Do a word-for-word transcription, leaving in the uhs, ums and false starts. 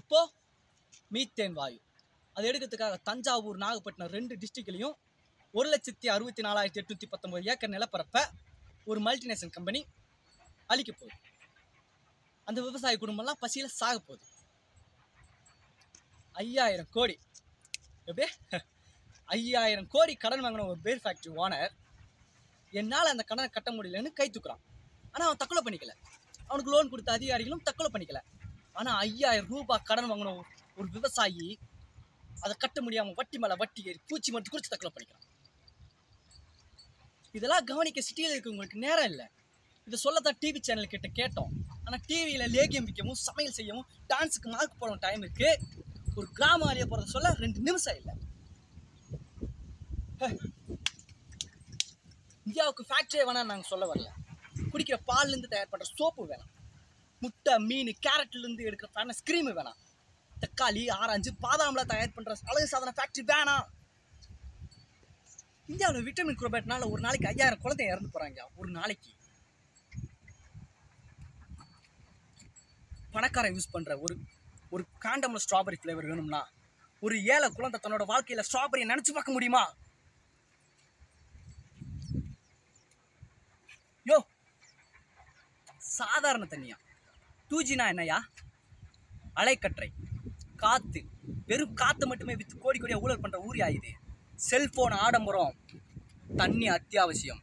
இப்போ மீத்தேன் வாயு அது எடுக்கிறதுக்காக தஞ்சாவூர் நாகப்பட்டினம் ரெண்டு டிஸ்ட்ரிக்ட்லையும் ஒரு லட்சத்தி அறுபத்தி நாலாயிரத்தி எட்நூற்றி பத்தொம்பது ஏக்கர் நிலப்பரப்பை ஒரு மல்டிநேஷனல் கம்பெனி அழிக்க போகுது. அந்த விவசாய குடும்பம்லாம் பசியில் சாக போகுது. ஐயாயிரம் கோடி எப்படியே ஐயாயிரம் கோடி கடன் வாங்கின ஒரு பேர் ஃபேக்ட்ரி ஓனர் என்னால் அந்த கடனை கட்ட முடியலன்னு கை தூக்குறான். ஆனால் அவன் தற்கொலை பண்ணிக்கல, அவனுக்கு லோன் கொடுத்த அதிகாரிகளும் தற்கொலை பண்ணிக்கல. ஆனால் ஐயாயிரம் ரூபாய் கடன் வாங்கின ஒரு விவசாயி அதை கட்ட முடியாமல் வட்டி மேலே வட்டி ஏறி பூச்சி மருந்து குறித்து தற்கொலை பண்ணிக்கிறான். இதெல்லாம் கவனிக்க சிட்டியில் இருக்கிறவங்களுக்கு நேரம் இல்லை. இதை சொல்லத்தான் டிவி சேனல் கிட்ட கேட்டோம். ஆனால் டிவியில் லேகியம் விற்கவும் சமையல் செய்யவும் டான்ஸுக்கு மார்க் போகிற டைம் இருக்குது. ஒரு கிராம ஆரிய போகிறத சொல்ல ரெண்டு நிமிஷம் இல்லை. இந்தியாவுக்கு ஃபேக்ட்ரியே வேணாம்னு நாங்கள் சொல்ல வரல. குடிக்கிற பால்லேருந்து தயார் பண்ணுற சோப்பு வேணாம். முட்டை மீன் கேரட்லேருந்து எடுக்கிற ஃபேனஸ் கிரீமு வேணாம். தக்காளி ஆரஞ்சு பாதாமில் தயார் பண்ணுற அழகு சாதன ஃபேக்ட்ரி வேணாம். இந்தியாவில் விட்டமின் குரோபேட்னால ஒரு நாளைக்கு ஐயாயிரம் குழந்தைய இறந்து போகிறாங்க. ஒரு நாளைக்கு பணக்காரன் யூஸ் பண்ணுற ஒரு ஒரு காண்டமில் ஸ்ட்ராபெரி ஃப்ளேவர் வேணும்னா ஒரு ஏழை குழந்தை தன்னோட வாழ்க்கையில் ஸ்ட்ராபெரியை நினச்சி பார்க்க முடியுமா? யோ சாதாரண தண்ணியா டூஜினா என்னையா? அலைக்கற்றை காற்று, வெறும் காற்று மட்டுமே வித்து கோடி கோடியாக ஊழல் பண்ணுற ஊரி ஆயுது. செல்ஃபோன் ஆடம்பரம், தண்ணி அத்தியாவசியம்.